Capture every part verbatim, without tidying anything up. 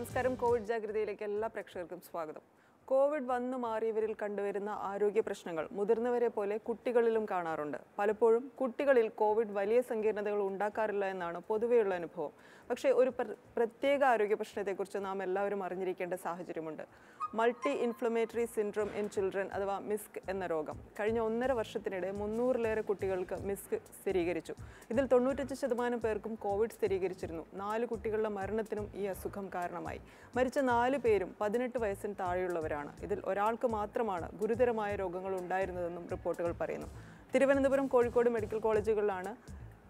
നമസ്കാരം കോവിഡ് ജാഗ്രതയിലേക്ക് എല്ലാ പ്രേക്ഷകർക്കും സ്വാഗതം. കോവിഡ് വന്നു മാറിയവരിൽ കണ്ടുവരുന്ന ആരോഗ്യ പ്രശ്നങ്ങൾ മുതിർന്നവരെ പോലെ കുട്ടികളിലും കാണാറുണ്ട്. പലപ്പോഴും കുട്ടികളിൽ കോവിഡ് വലിയ സങ്കീർണതകൾ ഉണ്ടാക്കാറില്ല എന്നാണ് പൊതുവെയുള്ള അനുഭവം. പക്ഷേ ഒരു പ്രത്യേക ആരോഗ്യ പ്രശ്നത്തെക്കുറിച്ച് നാം എല്ലാവരും അറിഞ്ഞിരിക്കേണ്ട സാഹചര്യമുണ്ട്. Multi inflammatory syndrome in children അഥവാ മിസ്ക് എന്ന രോഗം കഴിഞ്ഞ ഒന്നര വർഷത്തിനിടെ മുന്നൂറിലേറെ കുട്ടികൾക്ക് മിസ്ക് സ്ഥിരീകരിച്ചു. ഇതിൽ തൊണ്ണൂറ്റഞ്ച് ശതമാനം പേർക്കും കോവിഡ് സ്ഥിരീകരിച്ചിരുന്നു. നാല് കുട്ടികളുടെ മരണത്തിനും ഈ അസുഖം കാരണമായി. മരിച്ച നാല് പേരും പതിനെട്ട് വയസ്സിന് താഴെയുള്ളവരാണ്. ഇതിൽ ഒരാൾക്ക് മാത്രമാണ് ഗുരുതരമായ രോഗങ്ങൾ ഉണ്ടായിരുന്നതെന്നും റിപ്പോർട്ടുകൾ പറയുന്നു. തിരുവനന്തപുരം, കോഴിക്കോട് മെഡിക്കൽ കോളേജുകളിലാണ്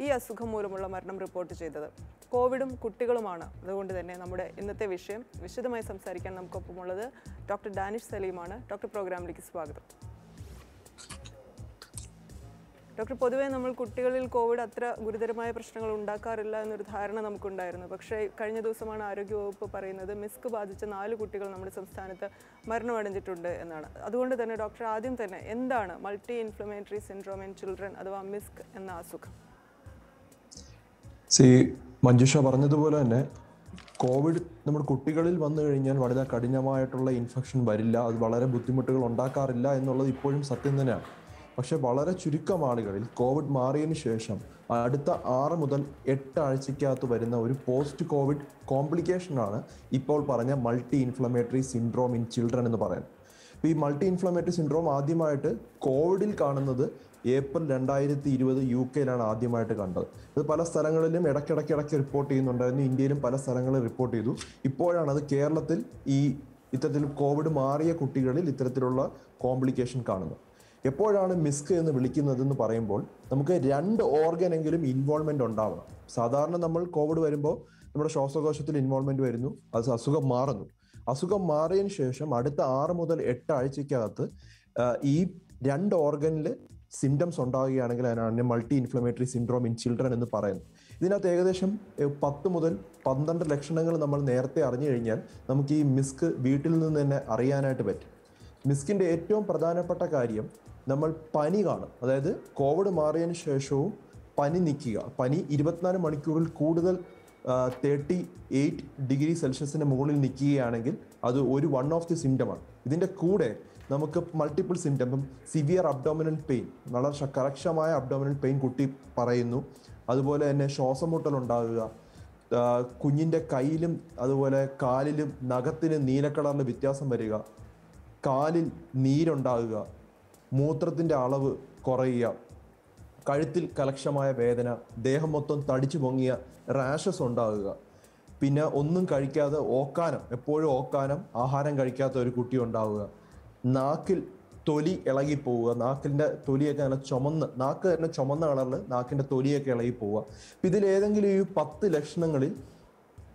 ഈ അസുഖം മൂലമുള്ള മരണം റിപ്പോർട്ട് ചെയ്തത്. കോവിഡും കുട്ടികളുമാണ്. അതുകൊണ്ട് തന്നെ നമ്മുടെ ഇന്നത്തെ വിഷയം വിശദമായി സംസാരിക്കാൻ നമുക്കൊപ്പമുള്ളത് ഡോക്ടർ ഡാനിഷ് സലീമാണ്. ഡോക്ടർ, പ്രോഗ്രാമിലേക്ക് സ്വാഗതം. ഡോക്ടർ, പൊതുവേ നമ്മൾ കുട്ടികളിൽ കോവിഡ് അത്ര ഗുരുതരമായ പ്രശ്നങ്ങൾ ഉണ്ടാക്കാറില്ല എന്നൊരു ധാരണ നമുക്കുണ്ടായിരുന്നു. പക്ഷേ കഴിഞ്ഞ ദിവസമാണ് ആരോഗ്യവകുപ്പ് പറയുന്നത് മിസ്ക് ബാധിച്ച നാല് കുട്ടികൾ നമ്മുടെ സംസ്ഥാനത്ത് മരണമടഞ്ഞിട്ടുണ്ട് എന്നാണ്. അതുകൊണ്ട് തന്നെ ഡോക്ടർ, ആദ്യം തന്നെ എന്താണ് multi inflammatory syndrome in children അഥവാ മിസ്ക് എന്ന അസുഖം? സി മഞ്ജുഷ പറഞ്ഞതുപോലെ തന്നെ കോവിഡ് നമ്മുടെ കുട്ടികളിൽ വന്നു കഴിഞ്ഞാൽ വളരെ കഠിനമായിട്ടുള്ള ഇൻഫെക്ഷൻ വരില്ല, അത് വളരെ ബുദ്ധിമുട്ടുകൾ ഉണ്ടാക്കാറില്ല എന്നുള്ളത് ഇപ്പോഴും സത്യം തന്നെയാണ്. പക്ഷെ വളരെ ചുരുക്കം ആളുകളിൽ കോവിഡ് മാറിയതിനു ശേഷം അടുത്ത ആറ് മുതൽ എട്ട് ആഴ്ചക്കകത്ത് വരുന്ന ഒരു പോസ്റ്റ് കോവിഡ് കോംപ്ലിക്കേഷനാണ് ഇപ്പോൾ പറഞ്ഞ multi inflammatory syndrome in children എന്ന് പറയുന്നത്. അപ്പോൾ ഈ മൾട്ടി ഇൻഫ്ലമേറ്ററി സിൻഡ്രോം ആദ്യമായിട്ട് കോവിഡിൽ കാണുന്നത് ഏപ്രിൽ രണ്ടായിരത്തി ഇരുപത് യു കെയിലാണ് ആദ്യമായിട്ട് കണ്ടത്. ഇത് പല സ്ഥലങ്ങളിലും ഇടയ്ക്കിടയ്ക്ക് ഇടയ്ക്ക് റിപ്പോർട്ട് ചെയ്യുന്നുണ്ടായിരുന്നു. ഇന്ത്യയിലും പല സ്ഥലങ്ങളിൽ റിപ്പോർട്ട് ചെയ്തു. ഇപ്പോഴാണ് അത് കേരളത്തിൽ ഈ ഇത്തരത്തിൽ കോവിഡ് മാറിയ കുട്ടികളിൽ ഇത്തരത്തിലുള്ള കോംപ്ലിക്കേഷൻ കാണുന്നത്. എപ്പോഴാണ് മിസ്ക് എന്ന് വിളിക്കുന്നതെന്ന് പറയുമ്പോൾ നമുക്ക് രണ്ട് ഓർഗനെങ്കിലും ഇൻവോൾവ്മെൻ്റ് ഉണ്ടാവണം. സാധാരണ നമ്മൾ കോവിഡ് വരുമ്പോൾ നമ്മുടെ ശ്വാസകോശത്തിൽ ഇൻവോൾവ്മെൻറ്റ് വരുന്നു, അത് അസുഖം മാറുന്നു. അസുഖം മാറിയതിന് ശേഷം അടുത്ത ആറ് മുതൽ എട്ട് ആഴ്ചക്കകത്ത് ഈ രണ്ട് ഓർഗനിൽ സിംറ്റംസ് ഉണ്ടാവുകയാണെങ്കിൽ അതിനാണ് multi inflammatory syndrome in children എന്ന് പറയുന്നത്. ഇതിനകത്ത് ഏകദേശം പത്ത് മുതൽ പന്ത്രണ്ട് ലക്ഷണങ്ങൾ നമ്മൾ നേരത്തെ അറിഞ്ഞു കഴിഞ്ഞാൽ നമുക്ക് ഈ മിസ്ക് വീട്ടിൽ നിന്ന് തന്നെ അറിയാനായിട്ട് പറ്റും. മിസ്കിൻ്റെ ഏറ്റവും പ്രധാനപ്പെട്ട കാര്യം നമ്മൾ പനി കാണും. അതായത് കോവിഡ് മാറിയതിന് ശേഷവും പനി നിൽക്കുക. പനി ഇരുപത്തിനാല് മണിക്കൂറിൽ കൂടുതൽ തേർട്ടി എയ്റ്റ് ഡിഗ്രി സെൽഷ്യസിൻ്റെ മുകളിൽ നിൽക്കുകയാണെങ്കിൽ അത് ഒരു വൺ ഓഫ് ദി സിംറ്റമാണ്. ഇതിൻ്റെ കൂടെ നമുക്ക് മൾട്ടിപ്പിൾ സിംറ്റംസും സിവിയർ അബ്ഡോമിനൽ പെയിൻ, വളരെ കർശനമായ അബ്ഡോമിനൽ പെയിൻ കുട്ടി പറയുന്നു. അതുപോലെ തന്നെ ശ്വാസം മുട്ടൽ ഉണ്ടാകുക, കുഞ്ഞിൻ്റെ കയ്യിലും അതുപോലെ കാലിലും നഖത്തിന് നീലക്കളറിൽ വ്യത്യാസം വരിക, കാലിൽ നീരുണ്ടാകുക, മൂത്രത്തിൻ്റെ അളവ് കുറയുക, കഴുത്തിൽ കലക്ഷമായ വേദന, ദേഹം മൊത്തം തടിച്ചു പൊങ്ങിയ റാഷസ് ഉണ്ടാകുക, പിന്നെ ഒന്നും കഴിക്കാതെ ഓക്കാനം, എപ്പോഴും ഓക്കാനം, ആഹാരം കഴിക്കാത്ത ഒരു കുട്ടി ഉണ്ടാവുക, നാക്കിൽ തൊലി ഇളകിപ്പോവുക, നാക്കിൻ്റെ തൊലിയൊക്കെ അങ്ങനെ ചുമന്ന്, നാക്ക് തന്നെ ചുമന്ന കളറിൽ നാക്കിൻ്റെ തൊലിയൊക്കെ ഇളകിപ്പോവുക. അപ്പം ഇതിലേതെങ്കിലും ഈ പത്ത് ലക്ഷണങ്ങളിൽ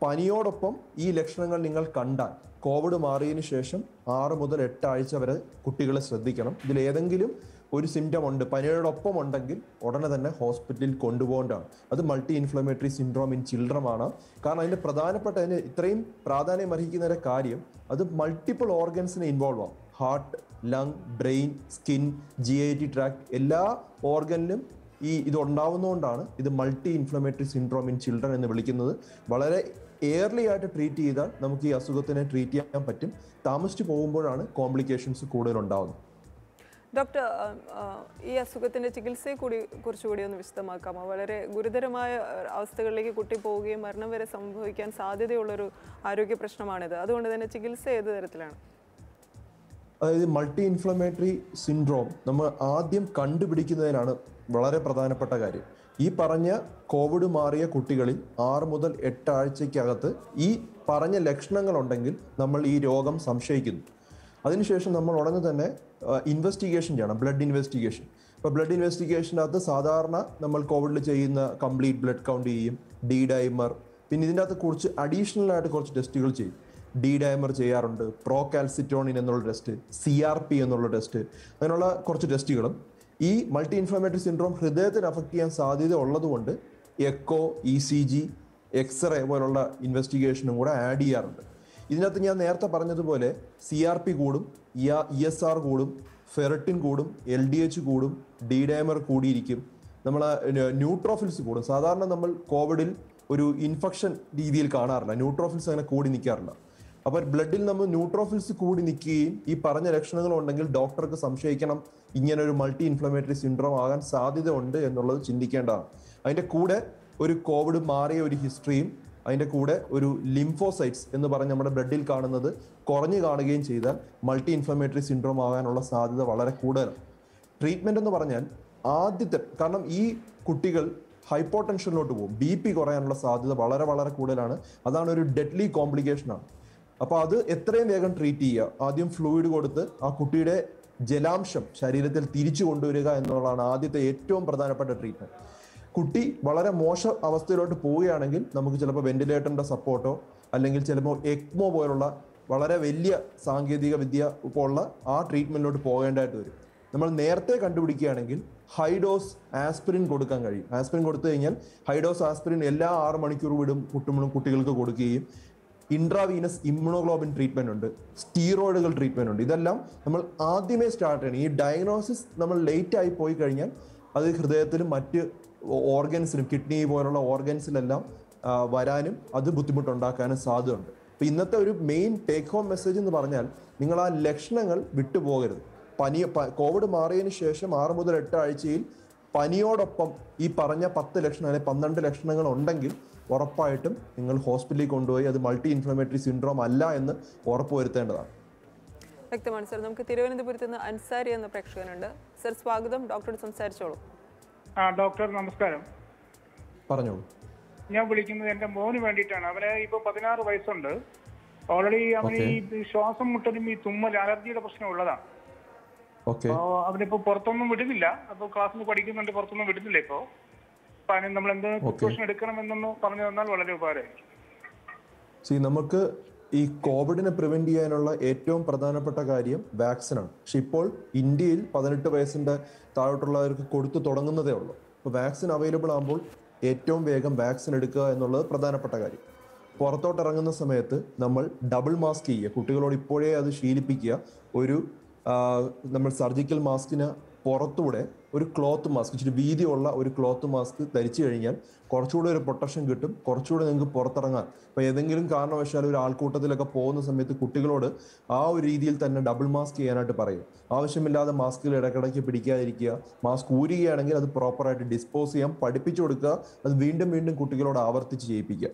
പനിയോടൊപ്പം ഈ ലക്ഷണങ്ങൾ നിങ്ങൾ കണ്ടാൽ കോവിഡ് മാറിയതിന് ശേഷം ആറ് മുതൽ എട്ട് ആഴ്ച വരെ കുട്ടികളെ ശ്രദ്ധിക്കണം. ഇതിലേതെങ്കിലും ഒരു സിംറ്റം ഉണ്ട് പനിയോടൊപ്പം ഉണ്ടെങ്കിൽ ഉടനെ തന്നെ ഹോസ്പിറ്റലിൽ കൊണ്ടുപോകേണ്ടതാണ്. അത് multi inflammatory syndrome in children ആണ്. കാരണം അതിൻ്റെ പ്രധാനപ്പെട്ട അതിന് ഇത്രയും പ്രാധാന്യം അർഹിക്കുന്നൊരു കാര്യം അത് മൾട്ടിപ്പിൾ ഓർഗൻസിനെ ഇൻവോൾവ് ആവും. Heart, lung, brain, skin, G I T tract എല്ലാ ഓർഗനിലും ഈ ഇതുണ്ടാവുന്നതുകൊണ്ടാണ് ഇത് multi inflammatory syndrome in children എന്ന് വിളിക്കുന്നത്. വളരെ എയർലി ആയിട്ട് ട്രീറ്റ് ചെയ്താൽ നമുക്ക് ഈ അസുഖത്തിനെ ട്രീറ്റ് ചെയ്യാൻ പറ്റും. താമസിച്ച് പോകുമ്പോഴാണ് കോംപ്ലിക്കേഷൻസ് കൂടുതലുണ്ടാവുന്നത്. ഡോക്ടർ, ഈ അസുഖത്തിൻ്റെ ചികിത്സയെ കൂടി കുറച്ചുകൂടി ഒന്ന് വിശദമാക്കാമോ? വളരെ ഗുരുതരമായ അവസ്ഥകളിലേക്ക് കുട്ടി പോവുകയും മരണം വരെ സംഭവിക്കാൻ സാധ്യതയുള്ളൊരു ആരോഗ്യ പ്രശ്നമാണിത്. അതുകൊണ്ട് തന്നെ ചികിത്സ ഏത് തരത്തിലാണ്? അതായത് മൾട്ടി ഇൻഫ്ലമേറ്ററി സിൻഡ്രോം നമ്മൾ ആദ്യം കണ്ടുപിടിക്കുന്നതിനാണ് വളരെ പ്രധാനപ്പെട്ട കാര്യം. ഈ പറഞ്ഞ കോവിഡ് മാറിയ കുട്ടികളിൽ ആറ് മുതൽ എട്ട് ആഴ്ചക്കകത്ത് ഈ പറഞ്ഞ ലക്ഷണങ്ങളുണ്ടെങ്കിൽ നമ്മൾ ഈ രോഗം സംശയിക്കുന്നു. അതിനുശേഷം നമ്മൾ ഉടനെ തന്നെ ഇൻവെസ്റ്റിഗേഷൻ ചെയ്യണം, ബ്ലഡ് ഇൻവെസ്റ്റിഗേഷൻ. ഇപ്പോൾ ബ്ലഡ് ഇൻവെസ്റ്റിഗേഷനകത്ത് സാധാരണ നമ്മൾ കോവിഡിൽ ചെയ്യുന്ന കംപ്ലീറ്റ് ബ്ലഡ് കൗണ്ട് ചെയ്യും, ഡി ഡൈമർ, പിന്നെ ഇതിൻ്റെ അകത്ത് കുറച്ച് അഡീഷണലായിട്ട് കുറച്ച് ടെസ്റ്റുകൾ ചെയ്യും. ഡി ഡൈമർ ചെയ്യാറുണ്ട്, പ്രോകാൽസിറ്റോണിൻ എന്നുള്ള ടെസ്റ്റ്, സി ആർ പി എന്നുള്ള ടെസ്റ്റ്, അങ്ങനെയുള്ള കുറച്ച് ടെസ്റ്റുകളും. ഈ മൾട്ടി ഇൻഫ്ലമേറ്ററി സിൻഡ്രോം ഹൃദയത്തിന് അഫക്റ്റ് ചെയ്യാൻ സാധ്യത ഉള്ളതുകൊണ്ട് echo, E C G, X-ray പോലുള്ള ഇൻവെസ്റ്റിഗേഷനും കൂടെ ആഡ് ചെയ്യാറുണ്ട്. ഇതിനകത്ത് ഞാൻ നേരത്തെ പറഞ്ഞതുപോലെ സി ആർ പി കൂടും, ഇ എസ് ആർ കൂടും, ഫെറിട്ടിൻ കൂടും, എൽ ഡി എച്ച് കൂടും, ഡി ഡൈമർ കൂടിയിരിക്കും, നമ്മൾ ന്യൂട്രോഫിൽസ് കൂടും. സാധാരണ നമ്മൾ കോവിഡിൽ ഒരു ഇൻഫെക്ഷൻ രീതിയിൽ കാണാറില്ല, ന്യൂട്രോഫിൽസ് അങ്ങനെ കൂടി നിൽക്കാറില്ല. അപ്പോൾ ബ്ലഡിൽ നമ്മൾ ന്യൂട്രോഫിൽസ് കൂടി നിൽക്കുകയും ഈ പറഞ്ഞ ലക്ഷണങ്ങളുണ്ടെങ്കിൽ ഡോക്ടർക്ക് സംശയിക്കണം ഇങ്ങനൊരു മൾട്ടി ഇൻഫ്ലമേറ്ററി സിൻഡ്രോം ആകാൻ സാധ്യത ഉണ്ട് എന്നുള്ളത് ചിന്തിക്കേണ്ടതാണ്. അതിൻ്റെ കൂടെ ഒരു കോവിഡ് മാറിയ ഒരു ഹിസ്റ്ററിയും അതിൻ്റെ കൂടെ ഒരു ലിംഫോസൈറ്റ്സ് എന്ന് പറഞ്ഞ് നമ്മുടെ ബ്ലഡിൽ കാണുന്നത് കുറഞ്ഞു കാണുകയും ചെയ്താൽ മൾട്ടി ഇൻഫ്ലമേറ്ററി സിൻഡ്രോം ആകാനുള്ള സാധ്യത വളരെ കൂടുതലാണ്. ട്രീറ്റ്മെൻ്റ് എന്ന് പറഞ്ഞാൽ ആദ്യത്തെ, കാരണം ഈ കുട്ടികൾ ഹൈപ്പോ ടെൻഷനിലോട്ട് പോകും, ബി പി കുറയാനുള്ള സാധ്യത വളരെ വളരെ കൂടുതലാണ്. അതാണ് ഒരു ഡെഡ്ലി കോംപ്ലിക്കേഷനാണ്. അപ്പോൾ അത് എത്രയും വേഗം ട്രീറ്റ് ചെയ്യുക. ആദ്യം ഫ്ലൂയിഡ് കൊടുത്ത് ആ കുട്ടിയുടെ ജലാംശം ശരീരത്തിൽ തിരിച്ചു കൊണ്ടുവരിക എന്നുള്ളതാണ് ആദ്യത്തെ ഏറ്റവും പ്രധാനപ്പെട്ട ട്രീറ്റ്മെൻറ്റ്. കുട്ടി വളരെ മോശ അവസ്ഥയിലോട്ട് പോവുകയാണെങ്കിൽ നമുക്ക് ചിലപ്പോൾ വെന്റിലേറ്ററിൻ്റെ സപ്പോർട്ടോ അല്ലെങ്കിൽ ചിലപ്പോൾ എക്മോ പോലുള്ള വളരെ വലിയ സാങ്കേതിക വിദ്യ ഉള്ള ആ ട്രീറ്റ്മെൻറ്റിലോട്ട് പോകേണ്ടതായിട്ട് വരും. നമ്മൾ നേരത്തെ കണ്ടുപിടിക്കുകയാണെങ്കിൽ ഹൈ ഡോസ് ആസ്പിരിൻ കൊടുക്കാൻ കഴിയും. ആസ്പിരിൻ കൊടുത്തു കഴിഞ്ഞാൽ ഹൈ ഡോസ് ആസ്പിരിൻ എല്ലാ ആറ് മണിക്കൂർ വീടും കുട്ടുമ്പോഴും കുട്ടികൾക്ക് കൊടുക്കുകയും ഇൻട്രാവീനസ് ഇമ്മ്യൂണോഗ്ലോബിൻ ട്രീറ്റ്മെൻറ് ഉണ്ട്, സ്റ്റീറോയിഡുകൾ ട്രീറ്റ്മെൻറ് ഉണ്ട്. ഇതെല്ലാം നമ്മൾ ആദ്യമേ സ്റ്റാർട്ട് ചെയ്യണം. ഈ ഡയഗ്നോസിസ് നമ്മൾ ലേറ്റ് ആയി പോയി കഴിഞ്ഞാൽ അത് ഹൃദയത്തിലും മറ്റ് ഓർഗൻസിലും കിഡ്നി പോലുള്ള ഓർഗൻസിലെല്ലാം വരാനും അത് ബുദ്ധിമുട്ടുണ്ടാക്കാനും സാധ്യതയുണ്ട്. അപ്പോൾ ഇന്നത്തെ ഒരു മെയിൻ ടേക്ക് ഹോം മെസ്സേജ് എന്ന് പറഞ്ഞാൽ നിങ്ങൾ ആ ലക്ഷണങ്ങൾ വിട്ടുപോകരുത്. പനി കോവിഡ് മാറിയതിന് ശേഷം ആറ് മുതൽ എട്ട് ആഴ്ചയിൽ പനിയോടൊപ്പം ഈ പറഞ്ഞ പത്ത് ലക്ഷണം അല്ലെങ്കിൽ പന്ത്രണ്ട് ലക്ഷണങ്ങൾ ഉണ്ടെങ്കിൽ ഉറപ്പായിട്ടും നിങ്ങൾ ഹോസ്പിറ്റലിൽ കൊണ്ടുപോയി അത് മൾട്ടി ഇൻഫ്ലമേറ്ററി സിൻഡ്രോം അല്ല എന്ന് ഉറപ്പുവരുത്തേണ്ടതാണ്. വ്യക്തമാണ് സർ. നമുക്ക് തിരുവനന്തപുരത്ത് നിന്ന് അൻസാരി എന്ന പ്രേക്ഷകനുണ്ട്. സർ സ്വാഗതം, ഡോക്ടറോട് സംസാരിച്ചോളൂ. ആ ഡോക്ടർ നമസ്കാരം, പറഞ്ഞോളൂ. ഞാൻ വിളിക്കുന്നത് എൻ്റെ മോന് വേണ്ടിയിട്ടാണ്. അവന് ഇപ്പോൾ പതിനാറ് വയസ്സുണ്ട്. ഓൾറെഡി അവന് ഈ ശ്വാസം മുട്ടലും ഈ തുമ്മൽ അലർജിയുടെ പ്രശ്നം ഉള്ളതാണ്. അവനിപ്പോൾ പുറത്തൊന്നും വിടുന്നില്ല. അപ്പോൾ ക്ലാസ്സിൽ പഠിക്കുന്നുണ്ട്, പുറത്തൊന്നും വിടുന്നില്ല. ഇപ്പോൾ അപ്പോൾ അതിന് നമ്മൾ എന്ത് പ്രിക്കോഷൻ എടുക്കണമെന്നൊന്ന് പറഞ്ഞു തന്നാൽ വളരെ ഉപകാരമായിരിക്കും. സി, നമുക്ക് ഈ കോവിഡിനെ പ്രിവെൻറ്റ് ചെയ്യാനുള്ള ഏറ്റവും പ്രധാനപ്പെട്ട കാര്യം വാക്സിനാണ്. പക്ഷെ ഇപ്പോൾ ഇന്ത്യയിൽ പതിനെട്ട് വയസ്സിൻ്റെ താഴോട്ടുള്ളവർക്ക് കൊടുത്തു തുടങ്ങുന്നതേ ഉള്ളൂ. അപ്പോൾ വാക്സിൻ അവൈലബിൾ ആകുമ്പോൾ ഏറ്റവും വേഗം വാക്സിൻ എടുക്കുക എന്നുള്ളത് പ്രധാനപ്പെട്ട കാര്യം. പുറത്തോട്ടിറങ്ങുന്ന സമയത്ത് നമ്മൾ ഡബിൾ മാസ്ക് ചെയ്യുക. കുട്ടികളോട് ഇപ്പോഴേ അത് ശീലിപ്പിക്കുക. ഒരു നമ്മൾ സർജിക്കൽ മാസ്കിന് പുറത്തൂടെ ഒരു ക്ലോത്ത് മാസ്ക്, ഇച്ചിരി വീതിയുള്ള ഒരു ക്ലോത്ത് മാസ്ക് ധരിച്ചു കഴിഞ്ഞാൽ കുറച്ചുകൂടെ ഒരു പ്രൊട്ടക്ഷൻ കിട്ടും, കുറച്ചുകൂടെ നിങ്ങൾക്ക് പുറത്തിറങ്ങാൻ. അപ്പോൾ ഏതെങ്കിലും കാരണവശാൽ ഒരു ആൾക്കൂട്ടത്തിലൊക്കെ പോകുന്ന സമയത്ത് കുട്ടികളോട് ആ ഒരു രീതിയിൽ തന്നെ ഡബിൾ മാസ്ക് ചെയ്യാനായിട്ട് പറയും. ആവശ്യമില്ലാതെ മാസ്കിൽ ഇടയ്ക്കിടയ്ക്ക് പിടിക്കാതിരിക്കുക. മാസ്ക് ഊരുകയാണെങ്കിൽ അത് പ്രോപ്പറായിട്ട് ഡിസ്പോസ് ചെയ്യാൻ പഠിപ്പിച്ചു കൊടുക്കുക. അത് വീണ്ടും വീണ്ടും കുട്ടികളോട് ആവർത്തിച്ച് ചെയ്യിപ്പിക്കുക.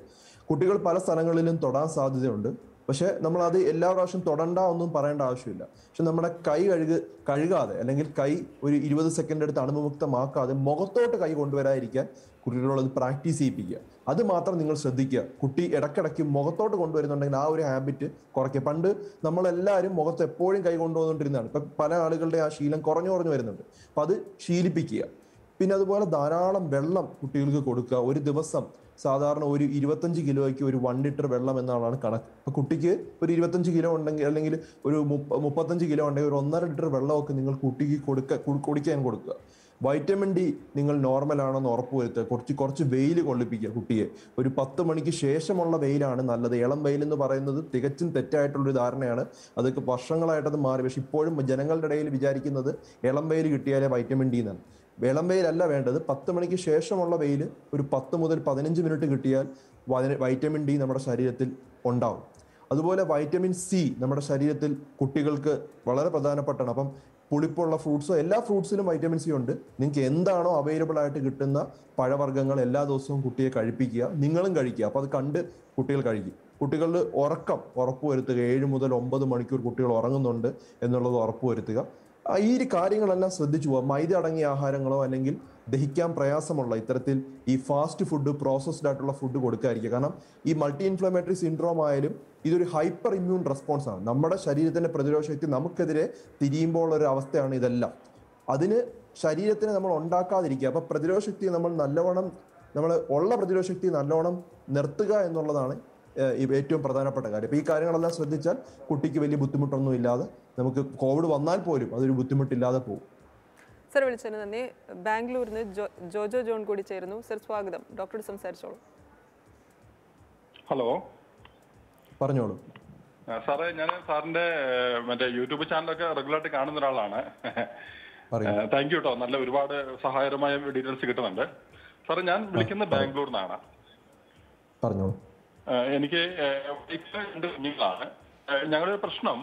കുട്ടികൾ പല സ്ഥലങ്ങളിലും തൊടാൻ സാധ്യതയുണ്ട്. പക്ഷേ നമ്മളത് എല്ലാ പ്രാവശ്യം തൊടണ്ട ഒന്നും പറയേണ്ട ആവശ്യമില്ല. പക്ഷെ നമ്മുടെ കൈ കഴുകു കഴുകാതെ അല്ലെങ്കിൽ കൈ ഒരു ഇരുപത് സെക്കൻഡ് എടുത്ത് അണുവിമുക്തമാക്കാതെ മുഖത്തോട്ട് കൈ കൊണ്ടുവരാതിരിക്കാൻ കുട്ടികളോട് പ്രാക്ടീസ് ചെയ്യിപ്പിക്കുക. അത് മാത്രം നിങ്ങൾ ശ്രദ്ധിക്കുക. കുട്ടി ഇടയ്ക്കിടയ്ക്ക് മുഖത്തോട്ട് കൊണ്ടുവരുന്നുണ്ടെങ്കിൽ ആ ഒരു ഹാബിറ്റ് കുറയ്ക്കുക. പണ്ട് നമ്മളെല്ലാവരും മുഖത്ത് എപ്പോഴും കൈ കൊണ്ടുവന്നുകൊണ്ടിരുന്നതാണ്. ഇപ്പം പല ആളുകളുടെ ആ ശീലം കുറഞ്ഞു കുറഞ്ഞു വരുന്നുണ്ട്. അപ്പം അത് ശീലിപ്പിക്കുക. പിന്നെ അതുപോലെ ധാരാളം വെള്ളം കുട്ടികൾക്ക് കൊടുക്കുക. ഒരു ദിവസം സാധാരണ ഒരു ഇരുപത്തഞ്ച് കിലോയ്ക്ക് ഒരു വൺ ലിറ്റർ വെള്ളം എന്നാണ് കണക്ക്. അപ്പോൾ കുട്ടിക്ക് ഒരു ഇരുപത്തഞ്ച് കിലോ ഉണ്ടെങ്കിൽ അല്ലെങ്കിൽ ഒരു മുപ്പ മുപ്പത്തഞ്ച് കിലോ ഉണ്ടെങ്കിൽ ഒരു ഒന്നര ലിറ്റർ വെള്ളമൊക്കെ നിങ്ങൾ കുട്ടിക്ക് കൊടുക്കുക കുടിക്കാൻ കൊടുക്കുക. വൈറ്റമിൻ ഡി നിങ്ങൾ നോർമലാണെന്ന് ഉറപ്പുവരുത്തുക. കുറച്ച് കുറച്ച് വെയിൽ കൊള്ളിപ്പിക്കുക കുട്ടിയെ. ഒരു പത്ത് മണിക്ക് ശേഷമുള്ള വെയിലാണ് നല്ലത്. ഇളം വെയിൽ എന്ന് പറയുന്നത് തികച്ചും തെറ്റായിട്ടുള്ളൊരു ധാരണയാണ്. അതൊക്കെ വർഷങ്ങളായിട്ടത് മാറി. പക്ഷെ ഇപ്പോഴും ജനങ്ങളുടെ ഇടയിൽ വിചാരിക്കുന്നത് ഇളം വെയിൽ കിട്ടിയാലേ വൈറ്റമിൻ ഡി എന്നാണ്. ഇളം വെയിലല്ല വേണ്ടത്. പത്ത് മണിക്ക് ശേഷമുള്ള വെയിൽ ഒരു പത്ത് മുതൽ പതിനഞ്ച് മിനിറ്റ് കിട്ടിയാൽ വൈറ്റമിൻ ഡി നമ്മുടെ ശരീരത്തിൽ ഉണ്ടാവും. അതുപോലെ വൈറ്റമിൻ സി നമ്മുടെ ശരീരത്തിൽ കുട്ടികൾക്ക് വളരെ പ്രധാനപ്പെട്ടാണ്. അപ്പം പുളിപ്പുള്ള ഫ്രൂട്ട്സോ എല്ലാ ഫ്രൂട്ട്സിലും വൈറ്റമിൻ സി ഉണ്ട്. നിങ്ങൾക്ക് എന്താണോ അവൈലബിൾ ആയിട്ട് കിട്ടുന്ന പഴവർഗ്ഗങ്ങൾ എല്ലാ ദിവസവും കുട്ടിയെ കഴിപ്പിക്കുക. നിങ്ങളും കഴിക്കുക. അപ്പോൾ അത് കണ്ട് കുട്ടികൾ കഴിക്കും. കുട്ടികളുടെ ഉറക്കം ഉറപ്പുവരുത്തുക. ഏഴ് മുതൽ ഒമ്പത് മണിക്കൂർ കുട്ടികൾ ഉറങ്ങുന്നുണ്ട് എന്നുള്ളത് ഉറപ്പുവരുത്തുക. ഈ കാര്യങ്ങളെല്ലാം ശ്രദ്ധിച്ചു പോവുക. മൈദ അടങ്ങിയ ആഹാരങ്ങളോ അല്ലെങ്കിൽ ദഹിക്കാൻ പ്രയാസമുള്ള ഇത്തരത്തിൽ ഈ ഫാസ്റ്റ് ഫുഡ്, പ്രോസസ്ഡ് ആയിട്ടുള്ള ഫുഡ് കൊടുക്കാതിരിക്കുക. കാരണം ഈ മൾട്ടി ഇൻഫ്ലമേറ്ററി സിൻഡ്രോം ആയാലും ഇതൊരു ഹൈപ്പർ ഇമ്മ്യൂൺ റെസ്പോൺസ് ആണ്. നമ്മുടെ ശരീരത്തിൻ്റെ പ്രതിരോധ ശക്തി നമുക്കെതിരെ തിരിയുമ്പോൾ ഉള്ള ഒരു അവസ്ഥയാണ് ഇതെല്ലാം. അതിന് ശരീരത്തിന് നമ്മൾ ഉണ്ടാക്കാതിരിക്കുക. അപ്പോൾ പ്രതിരോധ ശക്തി നമ്മൾ നല്ലവണ്ണം നമ്മൾ ഉള്ള പ്രതിരോധ ശക്തി നല്ലവണ്ണം നിർത്തുക എന്നുള്ളതാണ് ഏറ്റവും പ്രധാനപ്പെട്ട കാര്യം. അപ്പോൾ ഈ കാര്യങ്ങളെല്ലാം ശ്രദ്ധിച്ചാൽ കുട്ടിക്ക് വലിയ ബുദ്ധിമുട്ടൊന്നും ഇല്ലാതെ നമുക്ക് കോവിഡ് വന്നാൽ പോലും അതൊരു ബുദ്ധിമുട്ടില്ലാതെ പോകും. സർ വിളിച്ചതിന് നന്ദി. ബാംഗ്ലൂരിൽ നിന്ന് ജോജോ ജോൺ കൂടി ചേരുന്നു. സർ സ്വാഗതം, ഡോക്ടർ സംസാരിച്ചോളൂ. ഹലോ, പറഞ്ഞോളൂ സാറേ. ഞാൻ സാറിന്റെ മറ്റേ യൂട്യൂബ് ചാനലൊക്കെ റെഗുലറായിട്ട് കാണുന്ന ഒരാളാണ്. താങ്ക് യു കേട്ടോ, നല്ല ഒരുപാട് സഹായകരമായ ഡീറ്റെയിൽസ് കിട്ടുന്നുണ്ട് സാറേ. ഞാൻ വിളിക്കുന്നത് ബാംഗ്ലൂരിൽ നിന്നാണ്. പറഞ്ഞോളൂ. എനിക്ക് രണ്ട് കുഞ്ഞുങ്ങളാണ്. ഞങ്ങളുടെ പ്രശ്നം,